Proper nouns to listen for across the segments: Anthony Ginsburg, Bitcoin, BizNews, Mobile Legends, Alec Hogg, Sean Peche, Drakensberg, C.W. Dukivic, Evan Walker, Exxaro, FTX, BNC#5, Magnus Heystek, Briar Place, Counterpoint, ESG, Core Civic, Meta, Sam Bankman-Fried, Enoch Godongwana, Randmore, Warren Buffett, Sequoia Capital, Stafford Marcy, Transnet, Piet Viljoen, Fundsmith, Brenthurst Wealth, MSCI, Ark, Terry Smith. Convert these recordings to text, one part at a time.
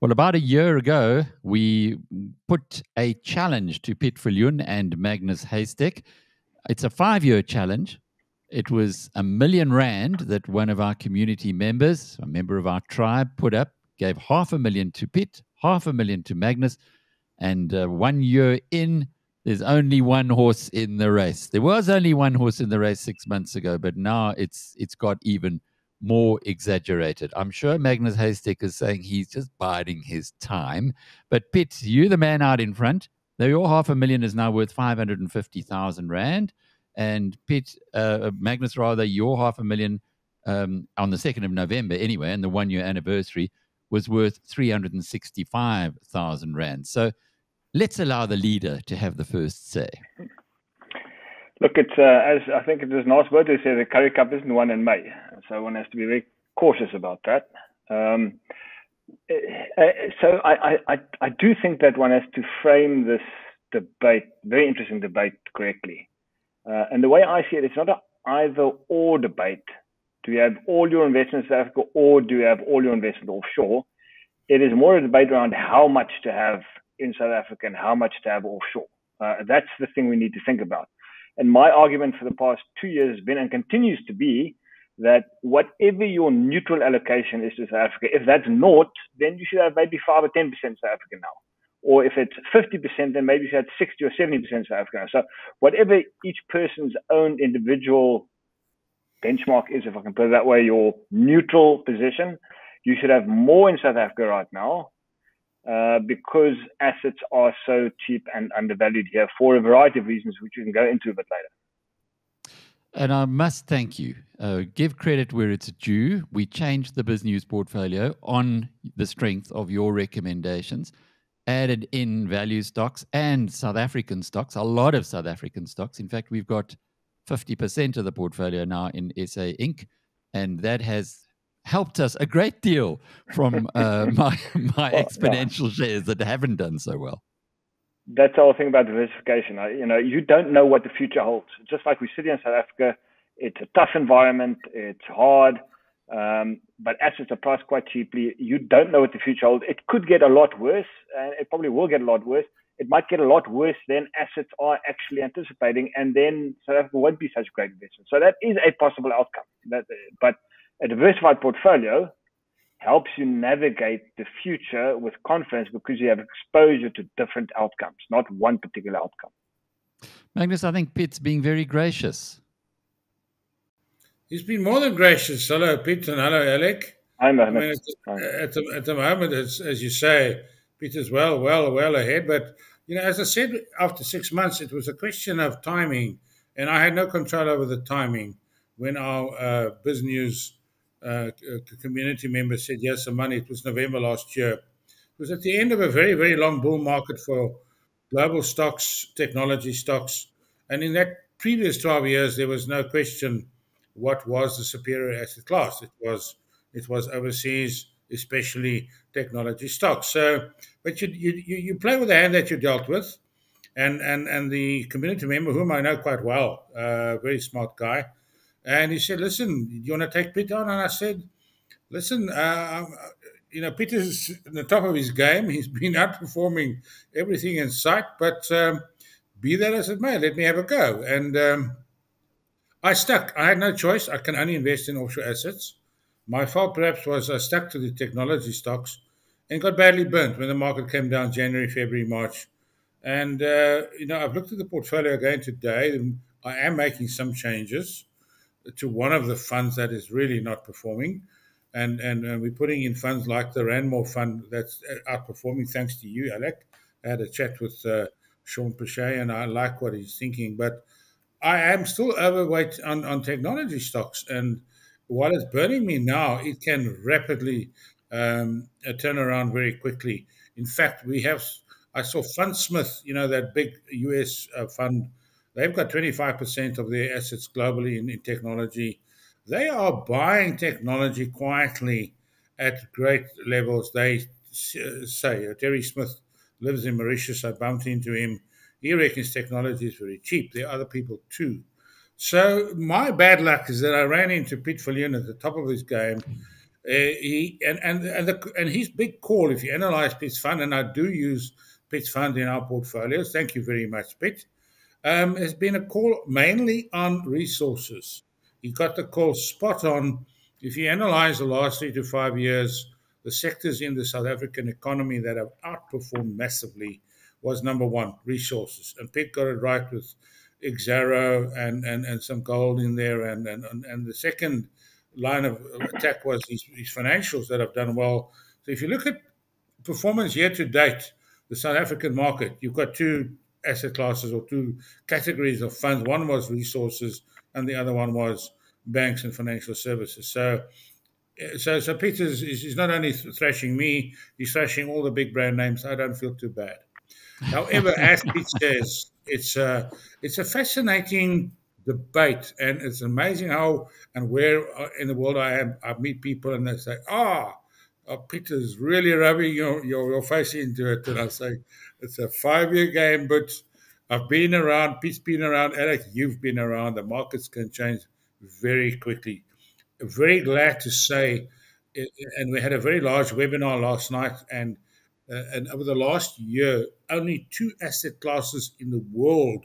Well, about a year ago, we put a challenge to Piet Viljoen and Magnus Heystek. It's a 5-year challenge. It was R1 million that one of our community members, a member of our tribe, put up, gave $500,000 to Piet, $500,000 to Magnus. And 1 year in, there's only one horse in the race. There was only one horse in the race 6 months ago, but now it's got even more exaggerated. I'm sure Magnus Heystek is saying he's just biding his time. But Piet, you the man out in front. Now your $500,000 is now worth 550,000 Rand. And Piet, Magnus rather, your $500,000 on the 2nd of November anyway, and the 1 year anniversary, was worth 365,000 Rand. So let's allow the leader to have the first say. Look, it's as I think it is a nice word to say, the Curry Cup isn't won in May, so one has to be very cautious about that. So I do think that one has to frame this debate, very interesting debate, correctly. And the way I see it, it's not an either-or debate. Do you have all your investments in South Africa, or do you have all your investments offshore? It is more a debate around how much to have in South Africa and how much to have offshore. That's the thing we need to think about. And my argument for the past 2 years has been and continues to be that whatever your neutral allocation is to South Africa, if that's naught, then you should have maybe 5 or 10% South Africa now. Or if it's 50%, then maybe you should have 60 or 70% South Africa now. So whatever each person's own individual benchmark is, if I can put it that way, your neutral position, you should have more in South Africa right now because assets are so cheap and undervalued here for a variety of reasons, which we can go into a bit later. And I must thank you. Give credit where it's due. We changed the BizNews portfolio on the strength of your recommendations, added in value stocks and South African stocks, a lot of South African stocks. In fact, we've got 50% of the portfolio now in SA Inc. And that has helped us a great deal from my exponential shares that haven't done so well. That's the whole thing about diversification. You don't know what the future holds. Just like we sit here in South Africa, it's a tough environment. It's hard, but assets are priced quite cheaply. You don't know what the future holds. It could get a lot worse, and it probably will get a lot worse. It might get a lot worse than assets are actually anticipating, and then South Africa won't be such a great investment. So that is a possible outcome. But a diversified portfolio helps you navigate the future with confidence because you have exposure to different outcomes, not one particular outcome. Magnus, I think Piet's being very gracious. He's been more than gracious. Hello, Piet, and hello, Alec. Hi, Magnus. At the moment, it's, as you say, Piet is well ahead. But, as I said, after 6 months, it was a question of timing, and I had no control over the timing. When our BizNews community member said, yes, the money, it was November last year. It was at the end of a very, very long bull market for global stocks, technology stocks. And in that previous 12 years, there was no question what was the superior asset class. It was overseas, especially technology stocks. So, but you play with the hand that you dealt with. And the community member, whom I know quite well, very smart guy, and he said, listen, do you want to take Piet on? And I said, listen, Piet is at the top of his game. He's been outperforming everything in sight. But be that as it may, let me have a go. And I stuck. I had no choice. I can only invest in offshore assets. My fault perhaps was I stuck to the technology stocks and got badly burnt when the market came down January, February, March. And, I've looked at the portfolio again today. And I am making some changes to one of the funds that is really not performing. And we're putting in funds like the Randmore fund that's outperforming, thanks to you, Alec. I had a chat with Sean Peche, and I like what he's thinking. But I am still overweight on technology stocks. And while it's burning me now, it can rapidly turn around very quickly. In fact, I saw Fundsmith, that big US fund. They've got 25% of their assets globally in technology. They are buying technology quietly at great levels. They say, Terry Smith lives in Mauritius. I bumped into him. He reckons technology is very cheap. There are other people too. So my bad luck is that I ran into Piet Viljoen at the top of his game And his big call, if you analyze Pete's fund, and I do use Pete's fund in our portfolios, thank you very much, Pete, has been a call mainly on resources. He got the call spot on. If you analyze the last 3 to 5 years, the sectors in the South African economy that have outperformed massively was number one, resources. And Pete got it right with Exxaro and some gold in there. And the second line of attack was these financials that have done well. So if you look at performance year to date, the South African market, you've got two asset classes or two categories of funds. One was resources and the other one was banks and financial services. So Peter is not only thrashing me, he's thrashing all the big brand names. I don't feel too bad. However, as Pete says, it's a fascinating debate, and it's amazing how and where in the world I am. I meet people and they say, Peter's really rubbing your face into it. And I say, it's a 5-year game, but I've been around, Pete's been around, Alec, you've been around. The markets can change very quickly. Very glad to say, and we had a very large webinar last night, and over the last year, only 2 asset classes in the world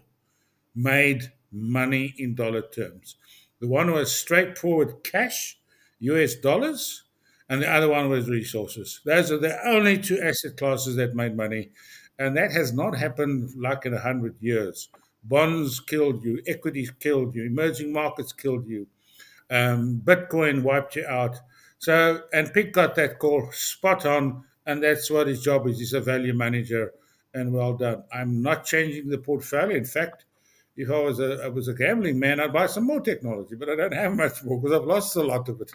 made money in dollar terms. The one was straightforward cash, US dollars, and the other one was resources. Those are the only 2 asset classes that made money, and that has not happened like in 100 years. Bonds killed you, equities killed you, emerging markets killed you, Bitcoin wiped you out. So, and Pete got that call spot on, and that's what his job is. He's a value manager, and well done. I'm not changing the portfolio. In fact, if I was a gambling man, I'd buy some more technology, but I don't have much more because I've lost a lot of it.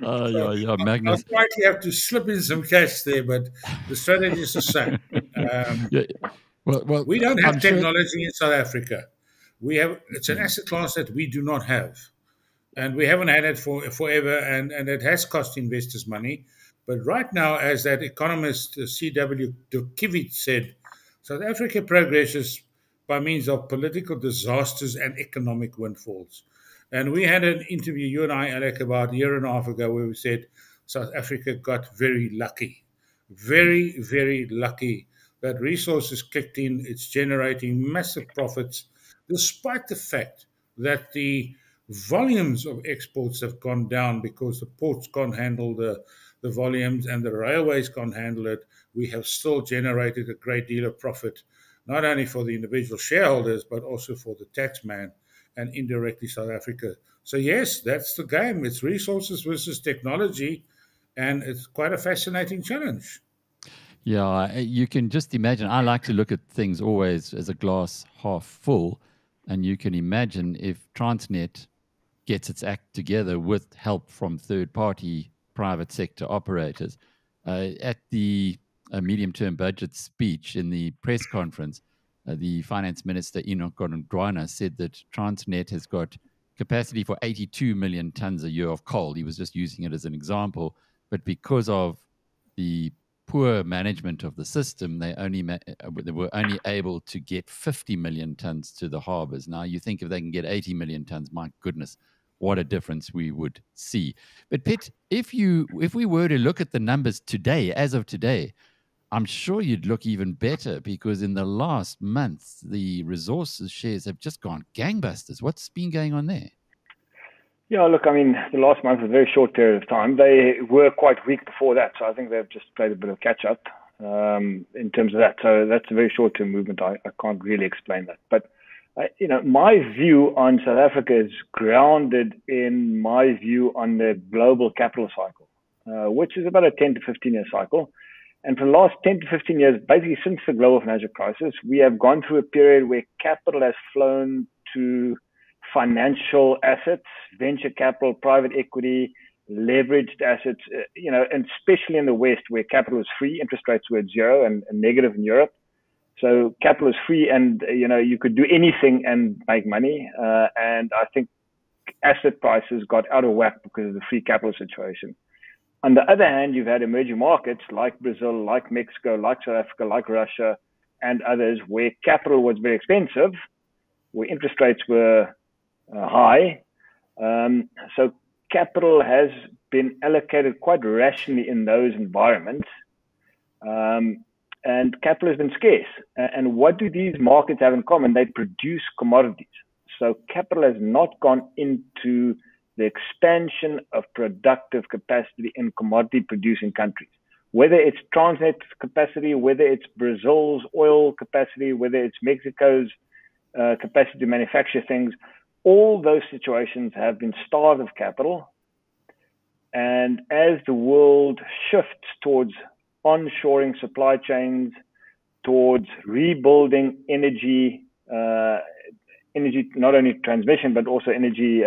Magnus. I likely have to slip in some cash there, but the strategy is the same. Well, we don't have technology in South Africa. We have it's an asset class that we do not have, and we haven't had it for forever, and it has cost investors money. But right now, as that economist C.W. Dukivic said, South Africa progresses by means of political disasters and economic windfalls. And we had an interview, you and I, Alec, about a year and a half ago, where we said South Africa got very, very lucky that resources kicked in. It's generating massive profits, despite the fact that the volumes of exports have gone down because the ports can't handle the volumes and the railways can't handle it. We have still generated a great deal of profit, not only for the individual shareholders, but also for the tax man and indirectly South Africa. So, yes, that's the game. It's resources versus technology, and it's quite a fascinating challenge. Yeah, you can just imagine. I like to look at things always as a glass half full, and you can imagine if Transnet gets its act together with help from third-party private sector operators. At the medium-term budget speech in the press conference, the finance minister, Enoch Godongwana, said that Transnet has got capacity for 82 million tons a year of coal. He was just using it as an example. But because of the poor management of the system, they were only able to get 50 million tons to the harbors. Now, you think if they can get 80 million tons, my goodness, what a difference we would see. But, Piet, if we were to look at the numbers today, as of today, I'm sure you'd look even better, because in the last month, the resources shares have just gone gangbusters. What's been going on there? Yeah, look, I mean, the last month was a very short period of time. They were quite weak before that, so I think they've just played a bit of catch-up in terms of that. So that's a very short-term movement. I can't really explain that. But, you know, my view on South Africa is grounded in my view on the global capital cycle, which is about a 10 to 15-year cycle. And for the last 10 to 15 years, basically since the global financial crisis, we have gone through a period where capital has flown to financial assets, venture capital, private equity, leveraged assets, you know, and especially in the West where capital was free, interest rates were at zero and negative in Europe. So capital is free and, you know, you could do anything and make money. And I think asset prices got out of whack because of the free capital situation. On the other hand, you've had emerging markets like Brazil, like Mexico, like South Africa, like Russia, and others where capital was very expensive, where interest rates were high. So capital has been allocated quite rationally in those environments, and capital has been scarce. And what do these markets have in common? They produce commodities. So capital has not gone into the expansion of productive capacity in commodity-producing countries, whether it's Transnet's capacity, whether it's Brazil's oil capacity, whether it's Mexico's capacity to manufacture things. All those situations have been starved of capital. And as the world shifts towards onshoring supply chains, towards rebuilding energy, not only transmission, but also energy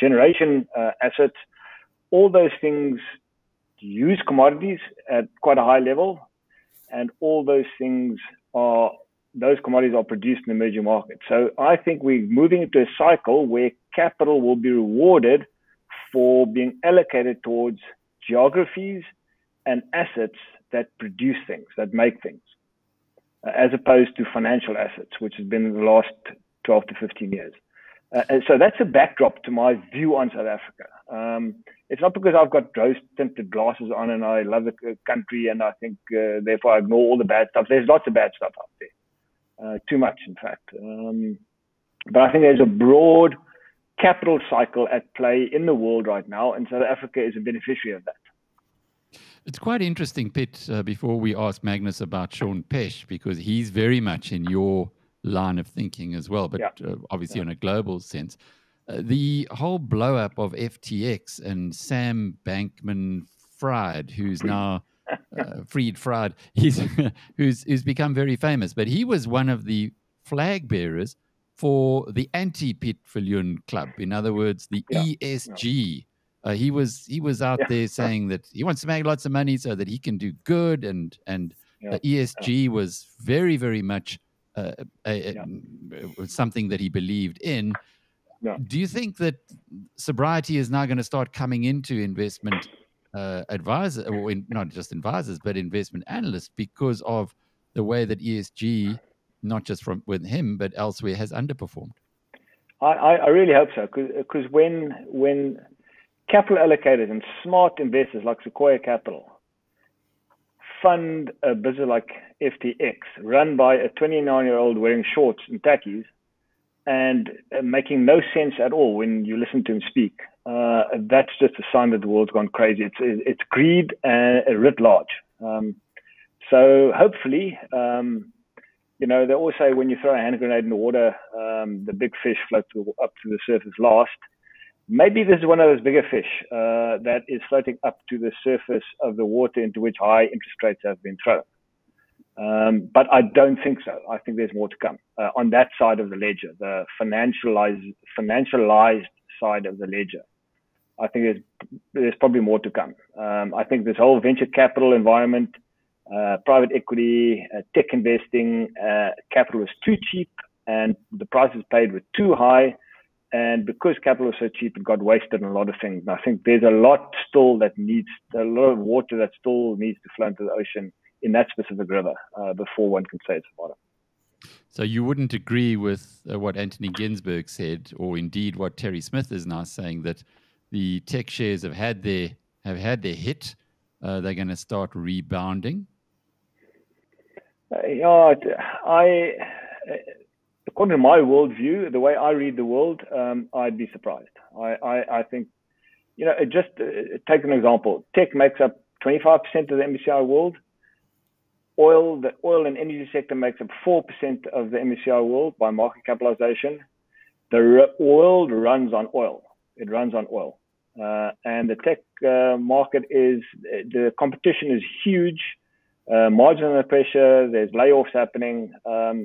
generation assets, all those things use commodities at quite a high level. And all those things are, those commodities are produced in emerging markets. So I think we're moving into a cycle where capital will be rewarded for being allocated towards geographies and assets that produce things, that make things, as opposed to financial assets, which has been the last 12 to 15 years. And so that's a backdrop to my view on South Africa. It's not because I've got rose-tinted glasses on and I love the country and I think, therefore, I ignore all the bad stuff. There's lots of bad stuff out there. Too much, in fact. But I think there's a broad capital cycle at play in the world right now, and South Africa is a beneficiary of that. It's quite interesting, Piet, before we ask Magnus about Sean Peche, because he's very much in your line of thinking as well, but yeah, obviously in a global sense. The whole blow-up of FTX and Sam Bankman-Fried, who's now... Fried, who's become very famous, but he was one of the flag bearers for the anti-Piet Viljoen club. In other words, the ESG. He was out there saying that he wants to make lots of money so that he can do good, and ESG was very, very much something that he believed in. Yeah. Do you think that sobriety is now going to start coming into investment advisors, or not just advisors, but investment analysts, because of the way that ESG, not just from with him, but elsewhere, has underperformed? I really hope so, because when capital allocators and smart investors like Sequoia Capital fund a business like FTX, run by a 29-year-old wearing shorts and khakis and making no sense at all when you listen to him speak, that's just a sign that the world's gone crazy. It's greed writ large. So hopefully, you know, they always say when you throw a hand grenade in the water, the big fish floats up to the surface last. Maybe this is one of those bigger fish that is floating up to the surface of the water into which high interest rates have been thrown. But I don't think so. I think there's more to come on that side of the ledger, the financialized side of the ledger. I think there's probably more to come. I think this whole venture capital environment, private equity, tech investing, capital was too cheap and the prices paid were too high. And because capital was so cheap, it got wasted on a lot of things. And I think there's a lot of water that still needs to flow into the ocean in that specific river before one can say it's the bottom. So you wouldn't agree with what Anthony Ginsburg said, or indeed what Terry Smith is now saying, that the tech shares have had their hit. They're going to start rebounding. According to my worldview, the way I read the world, I'd be surprised. I think, you know, just take an example. Tech makes up 25% of the MSCI world. The oil and energy sector makes up 4% of the MSCI world by market capitalization. The world runs on oil. It runs on oil. And the tech market the competition is huge. Marginal pressure, there's layoffs happening. I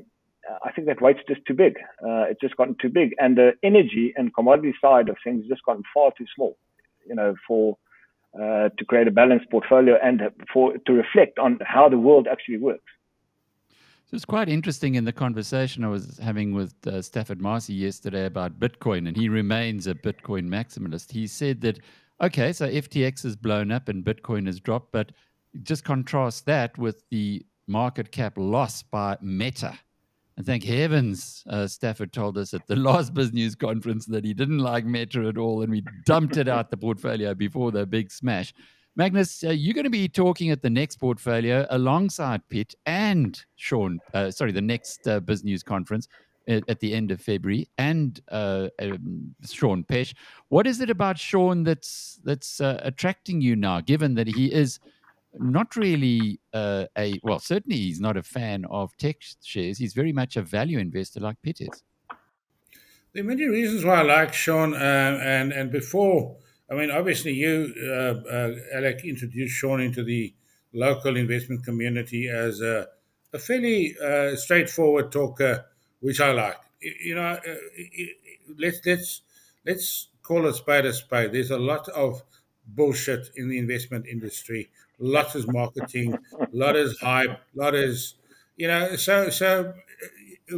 think that weight's just too big. It's just gotten too big. And the energy and commodity side of things has just gotten far too small, you know, for... to create a balanced portfolio and to reflect on how the world actually works. So it's quite interesting in the conversation I was having with Stafford Marcy yesterday about Bitcoin, and he remains a Bitcoin maximalist. He said that, okay, so FTX has blown up and Bitcoin has dropped, but just contrast that with the market cap loss by Meta, And thank heavens, Stafford told us at the last BizNews conference that he didn't like Meta at all, and we dumped it out the portfolio before the big smash. Magnus, you're going to be talking at the next portfolio alongside Piet and Sean, the next BizNews conference at the end of February, and Sean Peche. What is it about Sean that's attracting you now, given that he is not really certainly he's not a fan of tech shares. He's very much a value investor like Piet is. There are many reasons why I like Sean. And before, I mean, obviously you, Alec, introduced Sean into the local investment community as a fairly straightforward talker, which I like. You know, let's call a spade a spade. There's a lot of bullshit in the investment industry. A lot is marketing, a lot is hype, a lot is, you know, so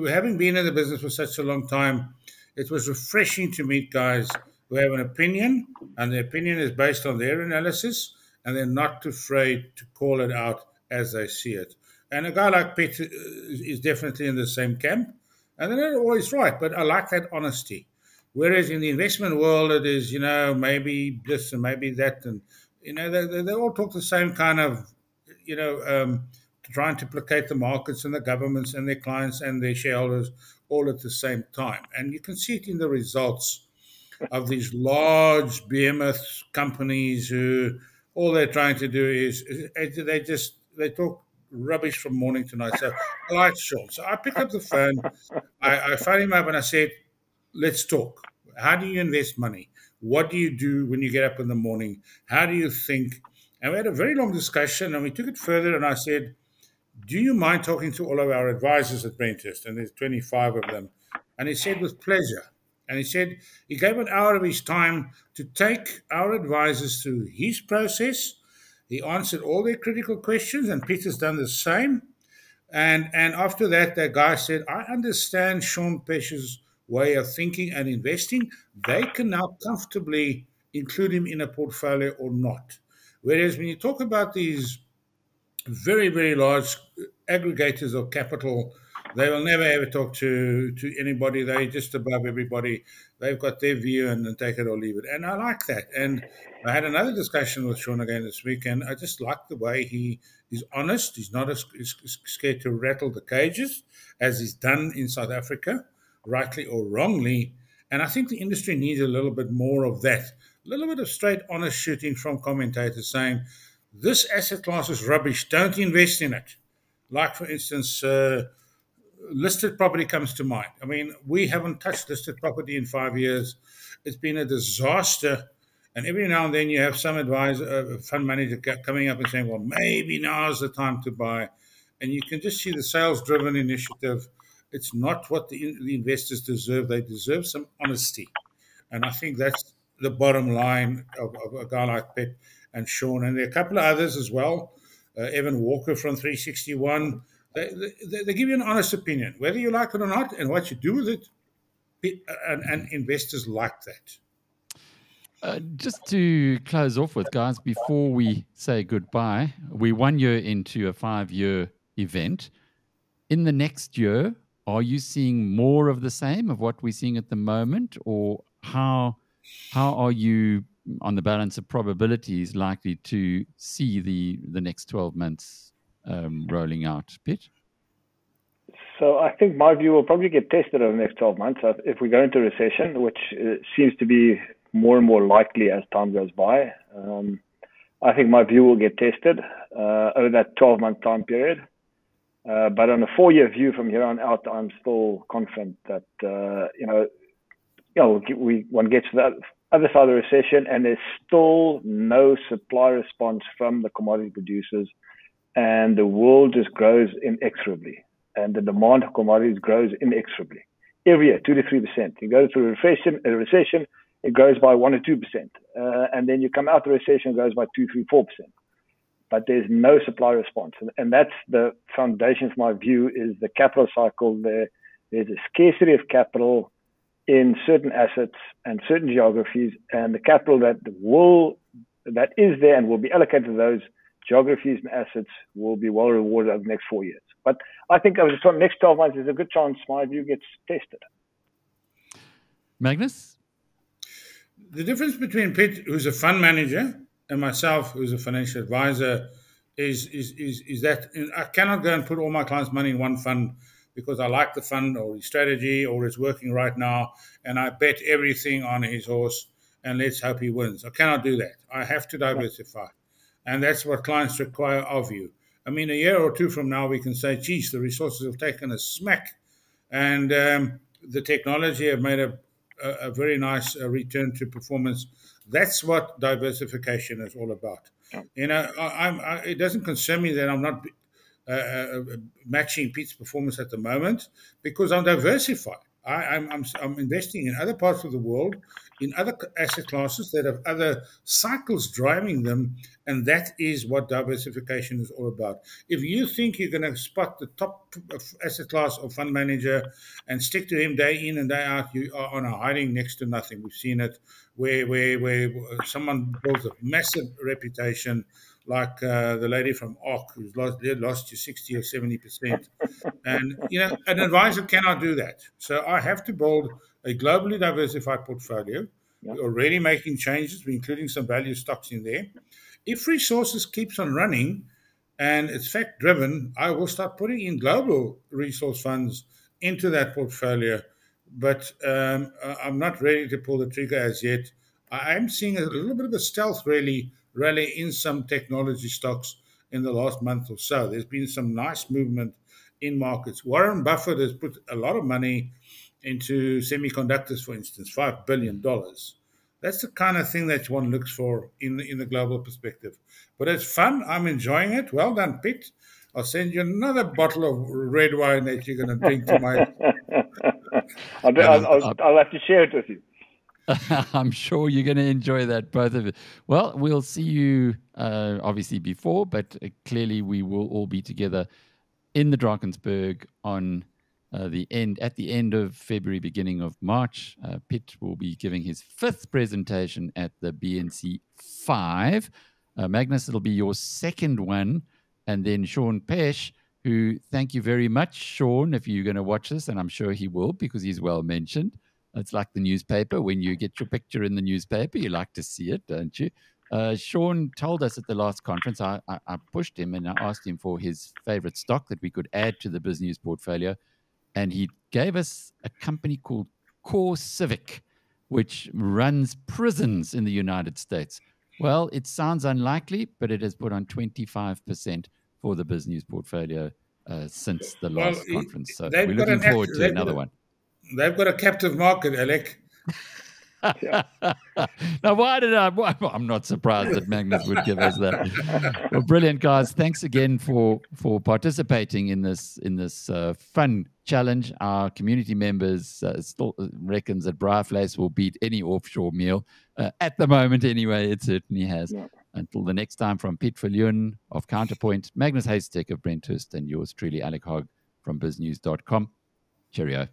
having been in the business for such a long time, it was refreshing to meet guys who have an opinion, and the opinion is based on their analysis, and they're not afraid to call it out as they see it. And a guy like Piet is definitely in the same camp, and they're not always right, but I like that honesty. Whereas in the investment world, it is, you know, maybe this and maybe that, and you know, they all talk the same kind of, you know, trying to placate the markets and the governments and their clients and their shareholders all at the same time. And you can see it in the results of these large behemoth companies who all they're trying to do is they talk rubbish from morning to night. So I like Sean. So I picked up the phone, I phoned him up and I said, let's talk. How do you invest money? What do you do when you get up in the morning? How do you think? And we had a very long discussion, and we took it further, and I said, do you mind talking to all of our advisors at Brenthurst? And there's 25 of them. And he said, with pleasure. And he said he gave an hour of his time to take our advisors through his process. He answered all their critical questions, and Peter's done the same. And after that, that guy said, I understand Sean Peche's way of thinking and investing. They can now comfortably include him in a portfolio or not. Whereas when you talk about these very, very large aggregators of capital, they will never ever talk to anybody. They're just above everybody. They've got their view and take it or leave it. And I like that. And I had another discussion with Sean again this week, and I just like the way he is honest. He's not scared to rattle the cages, as he's done in South Africa, rightly or wrongly. And I think the industry needs a little bit more of that, a little bit of straight, honest shooting from commentators saying, this asset class is rubbish, don't invest in it. Like, for instance, listed property comes to mind. I mean, we haven't touched listed property in 5 years. It's been a disaster. And every now and then you have some advisor, fund manager coming up and saying, well, maybe now's the time to buy. And you can just see the sales-driven initiative. It's not what the investors deserve. They deserve some honesty. And I think that's the bottom line of a guy like Piet and Sean. And there are a couple of others as well. Evan Walker from 361. They give you an honest opinion, whether you like it or not, and what you do with it. And investors like that. Just to close off with, guys, before we say goodbye, we're 1 year into a 5-year event. In the next year, are you seeing more of the same of what we're seeing at the moment, or how are you on the balance of probabilities likely to see the next 12 months rolling out, Piet? So I think my view will probably get tested over the next 12 months. If we go into recession, which seems to be more and more likely as time goes by, I think my view will get tested over that 12-month time period. But on a 4-year view from here on out, I'm still confident that, one gets to the other side of the recession and there's still no supply response from the commodity producers, and the world just grows inexorably, and the demand for commodities grows inexorably. Every year, 2 to 3%. You go through a recession, it grows by 1 or 2%. And then you come out of the recession, it grows by 2, 3, 4%. But there's no supply response. And that's the foundation for my view is the capital cycle. There's a scarcity of capital in certain assets and certain geographies, and the capital that is there and will be allocated to those geographies and assets will be well rewarded over the next 4 years. But I think over the next 12 months, there's a good chance my view gets tested. Magnus? The difference between Piet, who's a fund manager, and myself, who's a financial advisor, is that I cannot go and put all my clients' money in one fund because I like the fund or his strategy or it's working right now, and I bet everything on his horse and let's hope he wins. I cannot do that. I have to diversify, and that's what clients require of you. I mean, a year or two from now, we can say, geez, the resources have taken a smack, and the technology have made a very nice return to performance. That's what diversification is all about. Yeah. You know, it doesn't concern me that I'm not matching Pete's performance at the moment because I'm diversified. I'm investing in other parts of the world, in other asset classes that have other cycles driving them, and that is what diversification is all about. If you think you're going to spot the top asset class or fund manager and stick to him day in and day out, you are on a hiding next to nothing. We've seen it where someone builds a massive reputation, like the lady from Ark, who's lost you 60 or 70%. And, you know, an advisor cannot do that. So I have to build a globally diversified portfolio. Yeah. We're already making changes. We're including some value stocks in there. If resources keeps on running and it's fact-driven, I will start putting in global resource funds into that portfolio. But I'm not ready to pull the trigger as yet. I am seeing a little bit of a stealth rally in some technology stocks in the last month or so. There's been some nice movement in markets. Warren Buffett has put a lot of money into semiconductors, for instance, $5 billion. That's the kind of thing that one looks for in the global perspective. But it's fun. I'm enjoying it. Well done, Piet. I'll send you another bottle of red wine that you're going to drink to my... I'll have to share it with you. I'm sure you're going to enjoy that, both of you. Well, we'll see you obviously before, but clearly we will all be together in the Drakensberg on at the end of February, beginning of March. Piet will be giving his 5th presentation at the BNC#5. Magnus, it'll be your 2nd one, and then Sean Peche, who, thank you very much, Sean, if you're going to watch this, and I'm sure he will because he's well mentioned. It's like the newspaper. When you get your picture in the newspaper, you like to see it, don't you? Sean told us at the last conference, I pushed him and I asked him for his favorite stock that we could add to the BizNews portfolio. And he gave us a company called Core Civic, which runs prisons in the United States. Well, it sounds unlikely, but it has put on 25% for the BizNews portfolio since the last conference. So we're looking forward to another one. They've got a captive market, Alec. Yeah. Now, I'm not surprised that Magnus would give us that. Well, brilliant, guys. Thanks again for participating in this fun challenge. Our community members still reckons that Briar Place will beat any offshore meal. At the moment, anyway, it certainly has. Yeah. Until the next time, from Piet Viljoen of Counterpoint, Magnus Heystek of Brenthurst, and yours truly, Alec Hogg from biznews.com. Cheerio.